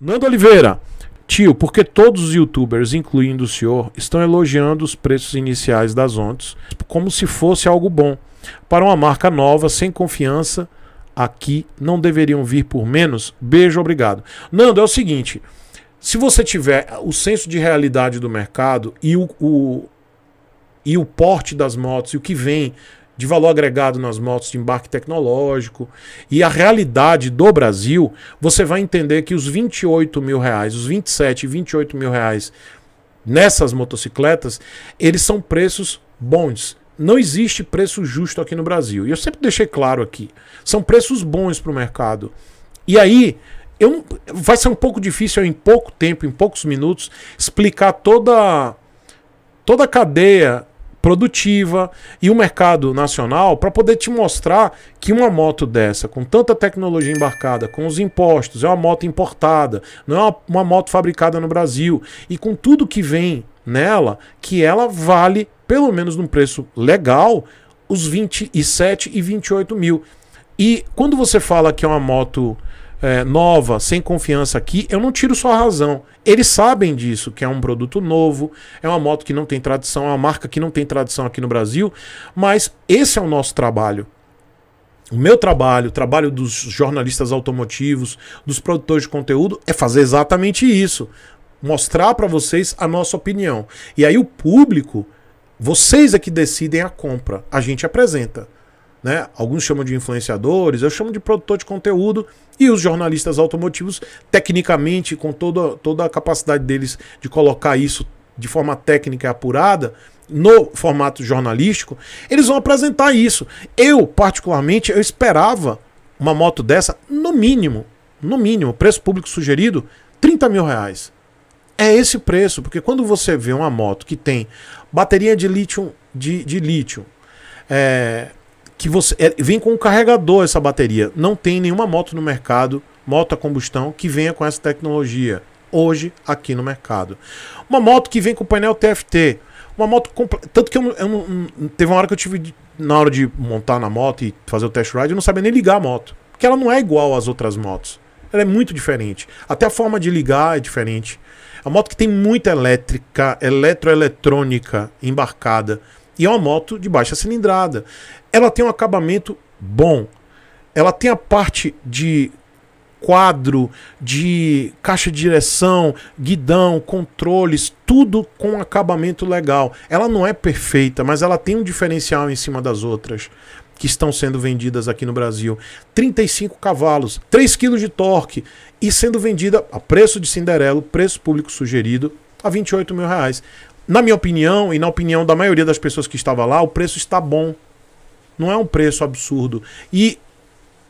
Nando Oliveira. Tio, porque todos os youtubers, incluindo o senhor, estão elogiando os preços iniciais das Zontes como se fosse algo bom. Para uma marca nova, sem confiança, aqui não deveriam vir por menos? Beijo, obrigado. Nando, é o seguinte... Se você tiver o senso de realidade do mercado e o porte das motos e o que vem de valor agregado nas motos de embarque tecnológico e a realidade do Brasil, você vai entender que os R$28 mil, os R$27 e R$28 mil nessas motocicletas, eles são preços bons. Não existe preço justo aqui no Brasil. E eu sempre deixei claro aqui, são preços bons para o mercado. E aí... vai ser um pouco difícil em pouco tempo, em poucos minutos, explicar toda a cadeia produtiva e o mercado nacional para poder te mostrar que uma moto dessa, com tanta tecnologia embarcada, com os impostos, é uma moto importada, não é uma moto fabricada no Brasil, e com tudo que vem nela, que ela vale, pelo menos num preço legal, os 27 e 28 mil. E quando você fala que é uma moto... nova, sem confiança aqui, eu não tiro só a razão. Eles sabem disso, que é um produto novo, é uma moto que não tem tradição, é uma marca que não tem tradição aqui no Brasil, mas esse é o nosso trabalho. O meu trabalho, o trabalho dos jornalistas automotivos, dos produtores de conteúdo, é fazer exatamente isso. Mostrar para vocês a nossa opinião. E aí o público, vocês é que decidem a compra, a gente apresenta. Né? Alguns chamam de influenciadores, eu chamo de produtor de conteúdo, e os jornalistas automotivos, tecnicamente, com toda a capacidade deles de colocar isso de forma técnica e apurada, no formato jornalístico, eles vão apresentar isso. Eu, particularmente, eu esperava uma moto dessa, no mínimo, preço público sugerido, R$30 mil. É esse preço, porque quando você vê uma moto que tem bateria de lítio, vem com um carregador essa bateria. Não tem nenhuma moto no mercado, moto a combustão, que venha com essa tecnologia. Hoje, aqui no mercado. Uma moto que vem com painel TFT. Uma moto... Tanto que teve uma hora que eu tive... Na hora de montar na moto e fazer o test ride, eu não sabia nem ligar a moto. Porque ela não é igual às outras motos. Ela é muito diferente. Até a forma de ligar é diferente. É uma moto que tem muita elétrica, eletroeletrônica embarcada. E é uma moto de baixa cilindrada. Ela tem um acabamento bom. Ela tem a parte de quadro, de caixa de direção, guidão, controles, tudo com um acabamento legal. Ela não é perfeita, mas ela tem um diferencial em cima das outras que estão sendo vendidas aqui no Brasil. 35 cavalos, 3 kg de torque e sendo vendida a preço de Cinderelo, preço público sugerido, a R$28 mil. Na minha opinião e na opinião da maioria das pessoas que estava lá, o preço está bom. Não é um preço absurdo. E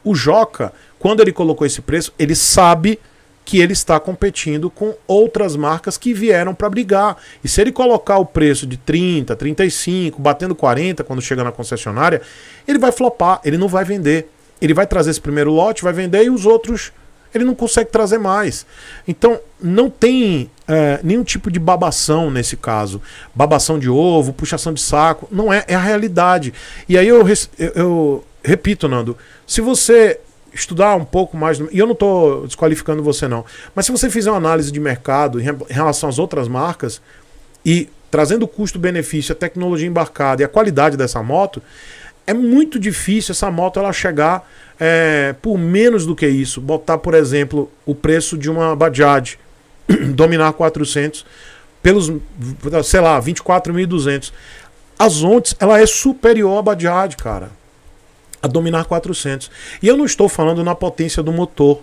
o Joca, quando ele colocou esse preço, ele sabe que ele está competindo com outras marcas que vieram para brigar. E se ele colocar o preço de 30, 35, batendo 40 quando chega na concessionária, ele vai flopar, ele não vai vender. Ele vai trazer esse primeiro lote, vai vender e os outros... ele não consegue trazer mais. Então, não tem nenhum tipo de babação nesse caso. Babação de ovo, puxação de saco. Não é, é a realidade. E aí eu repito, Nando, se você estudar um pouco mais... E eu não estou desqualificando você, não. Mas se você fizer uma análise de mercado em relação às outras marcas e trazendo o custo-benefício, a tecnologia embarcada e a qualidade dessa moto... É muito difícil essa moto ela chegar por menos do que isso. Botar, por exemplo, o preço de uma Bajaj Dominar 400 pelos, sei lá, 24.200. A Zontes, ela é superior à Bajaj, cara. A Dominar 400. E eu não estou falando na potência do motor.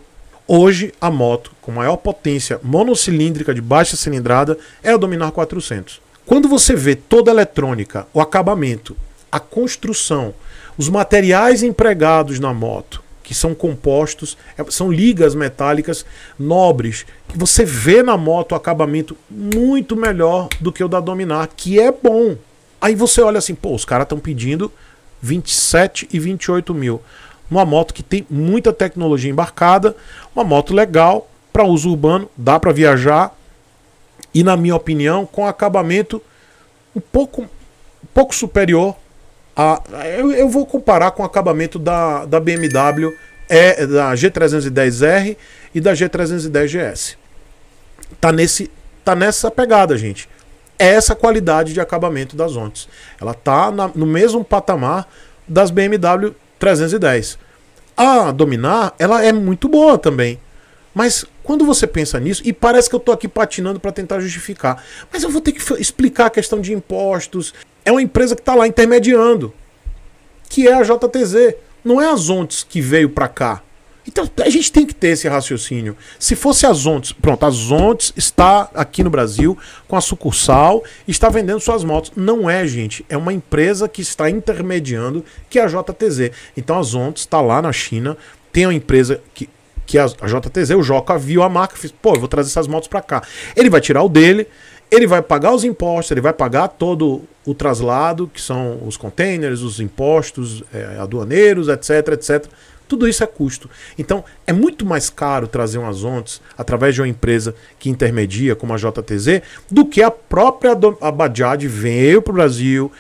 Hoje, a moto com maior potência monocilíndrica de baixa cilindrada é a Dominar 400. Quando você vê toda a eletrônica, o acabamento... a construção, os materiais empregados na moto, que são compostos, são ligas metálicas nobres, que você vê na moto o acabamento muito melhor do que o da Dominar, que é bom. Aí você olha assim, pô, os caras estão pedindo 27 e 28 mil. Uma moto que tem muita tecnologia embarcada, uma moto legal, para uso urbano, dá para viajar, e na minha opinião, com acabamento um pouco superior. Eu vou comparar com o acabamento da BMW é da G310R e da G310GS. Tá nessa pegada, gente. É essa qualidade de acabamento das Zontes. Ela tá no mesmo patamar das BMW 310. A Dominar, ela é muito boa também. Mas quando você pensa nisso, e parece que eu tô aqui patinando para tentar justificar, mas eu vou ter que explicar a questão de impostos. É uma empresa que tá lá intermediando, que é a JTZ. Não é a Zontes que veio para cá. Então a gente tem que ter esse raciocínio. Se fosse a Zontes, pronto, a Zontes está aqui no Brasil com a sucursal, está vendendo suas motos. Não é, gente, é uma empresa que está intermediando, que é a JTZ. Então a Zontes está lá na China, tem uma empresa que a JTZ, o Joca viu a marca e fez, pô, eu vou trazer essas motos para cá. Ele vai tirar o dele, ele vai pagar os impostos, ele vai pagar todo o traslado, que são os containers, os impostos, aduaneiros, etc, etc. Tudo isso é custo. Então, é muito mais caro trazer umas Zontes através de uma empresa que intermedia, como a JTZ, do que a própria Bajaj veio para o Brasil,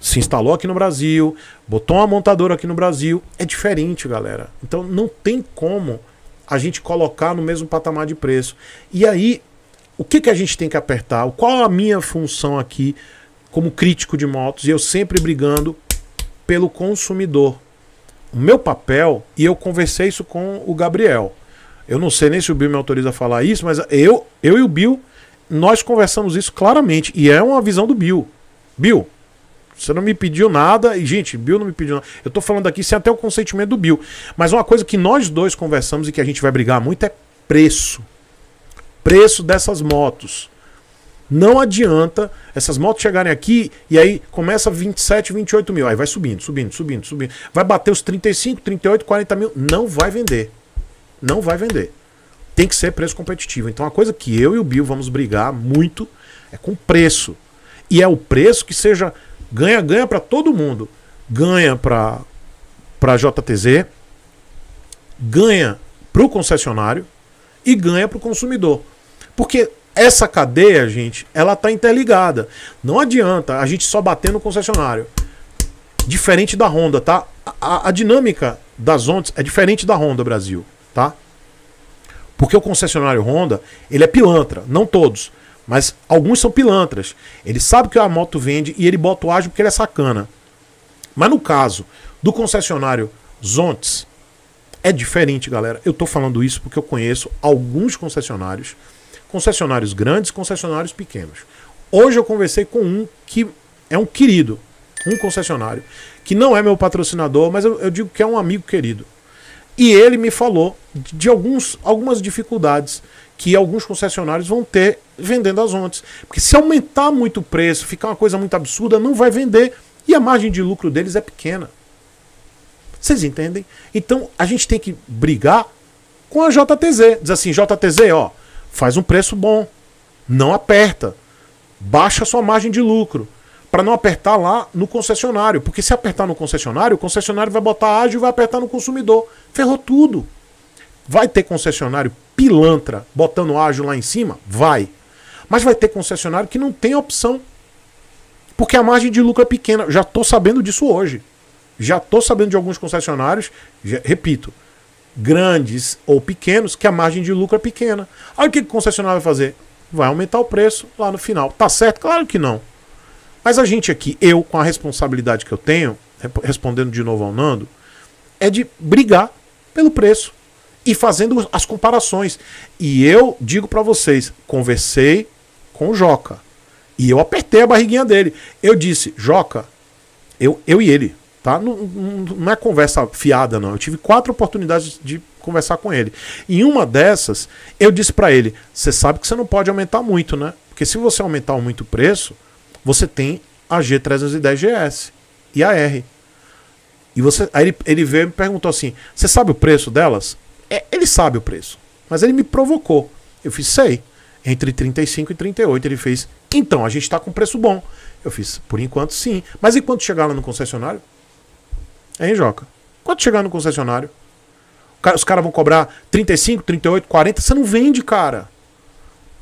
se instalou aqui no Brasil, botou uma montadora aqui no Brasil. É diferente, galera. Então, não tem como a gente colocar no mesmo patamar de preço. E aí, o que, que a gente tem que apertar? Qual a minha função aqui como crítico de motos? E eu sempre brigando pelo consumidor. O meu papel, e eu conversei isso com o Gabriel, eu não sei nem se o Bill me autoriza a falar isso, mas eu e o Bill, nós conversamos isso claramente. E é uma visão do Bill. Bill, você não me pediu nada. E, gente, Bill não me pediu nada. Eu tô falando aqui sem até o consentimento do Bill. Mas uma coisa que nós dois conversamos e que a gente vai brigar muito é preço. Preço dessas motos. Não adianta essas motos chegarem aqui e aí começa 27, 28 mil. Aí vai subindo, subindo, subindo, subindo. Vai bater os 35, 38, 40 mil. Não vai vender. Não vai vender. Tem que ser preço competitivo. Então a coisa que eu e o Bill vamos brigar muito é com preço. E é o preço que seja... ganha-ganha para todo mundo. Ganha para a JTZ, ganha para o concessionário e ganha para o consumidor. Porque essa cadeia, gente, ela está interligada. Não adianta a gente só bater no concessionário. Diferente da Honda, tá? A dinâmica das Zontes é diferente da Honda Brasil, tá? Porque o concessionário Honda, ele é pilantra, não todos. Mas alguns são pilantras. Ele sabe que a moto vende e ele bota o ágio porque ele é sacana. Mas no caso do concessionário Zontes, é diferente, galera. Eu tô falando isso porque eu conheço alguns concessionários. Concessionários grandes, concessionários pequenos. Hoje eu conversei com um que é um querido. Um concessionário. Que não é meu patrocinador, mas eu digo que é um amigo querido. E ele me falou de algumas dificuldades que alguns concessionários vão ter vendendo as Zontes. Porque se aumentar muito o preço, ficar uma coisa muito absurda, não vai vender. E a margem de lucro deles é pequena. Vocês entendem? Então a gente tem que brigar com a JTZ. Diz assim, JTZ, ó, faz um preço bom. Não aperta. Baixa a sua margem de lucro. Para não apertar lá no concessionário. Porque se apertar no concessionário, o concessionário vai botar ágio e vai apertar no consumidor. Ferrou tudo. Vai ter concessionário pilantra botando ágio lá em cima? Vai. Mas vai ter concessionário que não tem opção. Porque a margem de lucro é pequena. Já estou sabendo disso hoje. Já estou sabendo de alguns concessionários, repito, grandes ou pequenos, que a margem de lucro é pequena. Aí o que o concessionário vai fazer? Vai aumentar o preço lá no final. Tá certo? Claro que não. Mas a gente aqui, eu, com a responsabilidade que eu tenho, respondendo de novo ao Nando, é de brigar pelo preço. E fazendo as comparações. E eu digo para vocês, conversei com o Joca. E eu apertei a barriguinha dele. Eu disse, Joca, eu e ele, tá? Não é conversa fiada, não. Eu tive 4 oportunidades de conversar com ele. Em uma dessas, eu disse para ele, você sabe que você não pode aumentar muito, né? Porque se você aumentar muito o preço, você tem a G310GS e a R. E você, aí ele veio e me perguntou assim, você sabe o preço delas? É, ele sabe o preço, mas ele me provocou. Eu fiz, sei, entre 35 e 38. Ele fez, então, a gente está com preço bom. Eu fiz, por enquanto sim. Mas enquanto chegar lá no concessionário? Hein, Joca? Quando chegar no concessionário? Os caras vão cobrar 35, 38, 40. Você não vende, cara.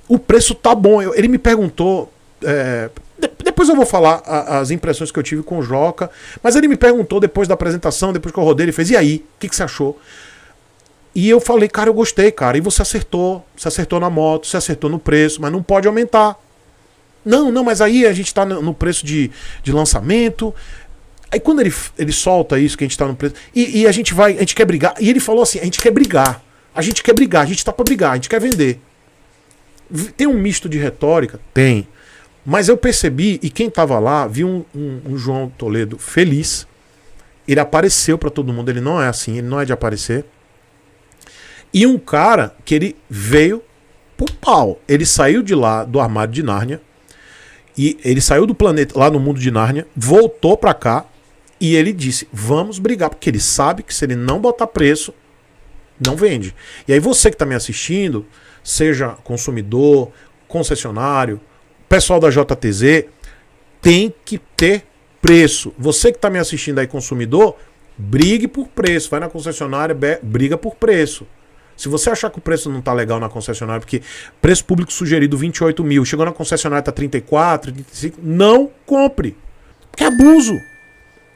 O preço tá bom. Ele me perguntou... depois eu vou falar as impressões que eu tive com o Joca. Mas ele me perguntou depois da apresentação, depois que eu rodei, ele fez, e aí? O que você achou? E eu falei, cara, eu gostei, cara. E você acertou na moto, você acertou no preço, mas não pode aumentar. Não, não, mas aí a gente tá no preço de lançamento. Aí quando ele solta isso, que a gente tá no preço... E a gente vai, a gente quer brigar. E ele falou assim, a gente quer brigar. A gente quer brigar, a gente tá pra brigar, a gente quer vender. Tem um misto de retórica? Tem. Mas eu percebi, e quem tava lá, viu um João Toledo feliz. Ele apareceu pra todo mundo, ele não é assim, ele não é de aparecer. E um cara que ele veio pro pau. Ele saiu de lá do armário de Nárnia. E ele saiu do planeta, lá no mundo de Nárnia. Voltou pra cá. E ele disse, vamos brigar. Porque ele sabe que se ele não botar preço, não vende. E aí você que tá me assistindo, seja consumidor, concessionário, pessoal da JTZ, tem que ter preço. Você que tá me assistindo aí, consumidor, brigue por preço. Vai na concessionária, briga por preço. Se você achar que o preço não tá legal na concessionária, porque preço público sugerido 28 mil, chegou na concessionária tá 34, 35, não compre. Porque é abuso.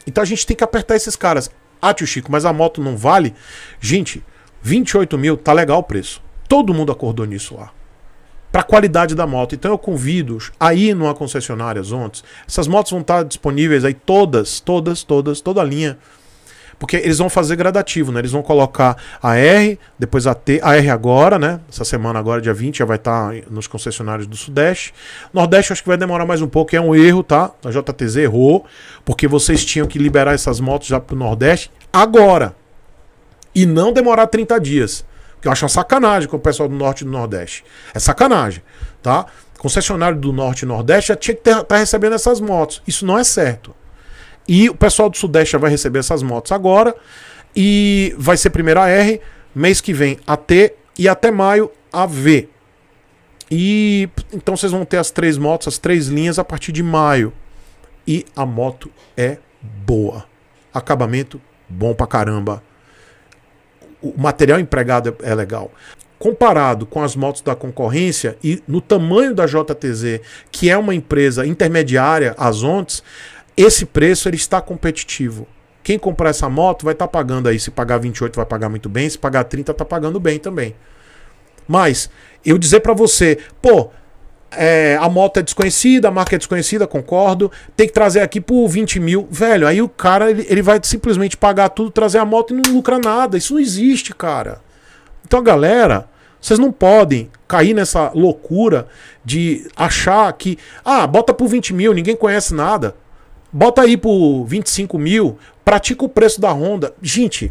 Então a gente tem que apertar esses caras. Ah, tio Chico, mas a moto não vale? Gente, 28 mil tá legal o preço. Todo mundo acordou nisso lá. Pra qualidade da moto. Então eu convido a ir numa concessionária Zontes. Essas motos vão estar disponíveis aí todas, toda a linha. Porque eles vão fazer gradativo, né? Eles vão colocar a R, depois a T, a R agora, né? Essa semana agora, dia 20, já vai estar nos concessionários do Sudeste. Nordeste acho que vai demorar mais um pouco, é um erro, tá? A JTZ errou, porque vocês tinham que liberar essas motos já pro Nordeste agora. E não demorar 30 dias. Porque eu acho uma sacanagem com o pessoal do Norte e do Nordeste. É sacanagem, tá? Concessionário do Norte e Nordeste já tinha que estar recebendo essas motos. Isso não é certo. E o pessoal do Sudeste já vai receber essas motos agora. E vai ser primeiro a R, mês que vem a T e até maio a V. E então vocês vão ter as três motos, as três linhas a partir de maio. E a moto é boa. Acabamento bom pra caramba. O material empregado é legal. Comparado com as motos da concorrência e no tamanho da JTZ, que é uma empresa intermediária, a Zontes, esse preço ele está competitivo. Quem comprar essa moto vai estar pagando aí. Se pagar 28 vai pagar muito bem. Se pagar 30 está pagando bem também. Mas eu dizer para você, pô, a moto é desconhecida, a marca é desconhecida, concordo. Tem que trazer aqui por 20 mil. Velho, aí o cara ele vai simplesmente pagar tudo, trazer a moto e não lucra nada. Isso não existe, cara. Então, galera... Vocês não podem cair nessa loucura de achar que... Ah, bota por 20 mil, ninguém conhece nada. Bota aí por 25 mil, pratica o preço da Honda. Gente,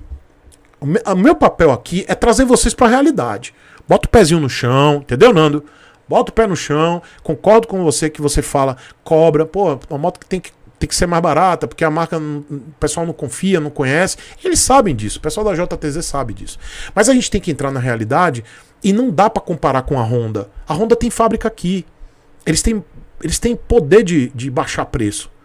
o meu papel aqui é trazer vocês para a realidade. Bota o pezinho no chão, entendeu, Nando? Bota o pé no chão, concordo com você que você fala, cobra, pô, uma moto que tem que ser mais barata, porque a marca, o pessoal não confia, não conhece. Eles sabem disso, o pessoal da JTZ sabe disso. Mas a gente tem que entrar na realidade e não dá para comparar com a Honda. A Honda tem fábrica aqui, eles têm poder de baixar preço.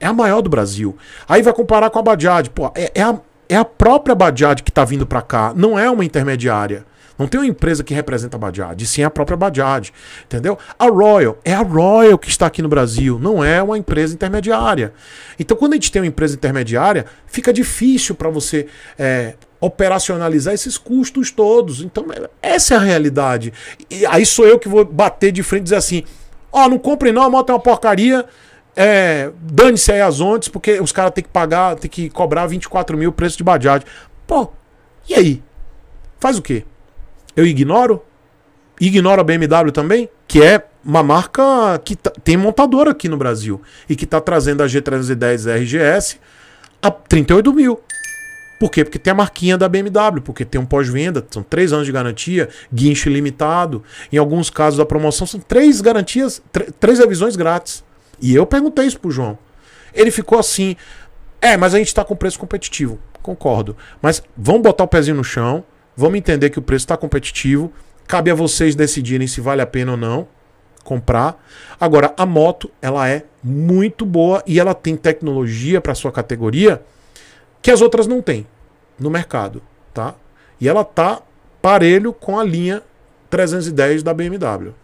É a maior do Brasil. Aí vai comparar com a Bajaj. Pô, é a própria Bajaj que está vindo para cá. Não é uma intermediária. Não tem uma empresa que representa a Bajaj. Sim, é a própria Bajaj. Entendeu? A Royal. É a Royal que está aqui no Brasil. Não é uma empresa intermediária. Então, quando a gente tem uma empresa intermediária, fica difícil para você operacionalizar esses custos todos. Então, essa é a realidade. E aí sou eu que vou bater de frente e dizer assim, ó, não compre não, a moto é uma porcaria... dane-se aí as Zontes, porque os caras tem que cobrar 24 mil o preço de Bajaj. Pô, e aí? Faz o quê? Eu ignoro? Ignoro a BMW também? Que é uma marca que tem montadora aqui no Brasil e que tá trazendo a G310RGS a 38 mil. Por quê? Porque tem a marquinha da BMW, porque tem um pós-venda, são 3 anos de garantia, guincho ilimitado. Em alguns casos da promoção são 3 garantias, 3 revisões grátis. E eu perguntei isso pro João. Ele ficou assim, mas a gente tá com preço competitivo. Concordo. Mas vamos botar o pezinho no chão, vamos entender que o preço tá competitivo, cabe a vocês decidirem se vale a pena ou não comprar. Agora, a moto, ela é muito boa e ela tem tecnologia para sua categoria que as outras não têm no mercado, tá? E ela tá parelho com a linha 310 da BMW.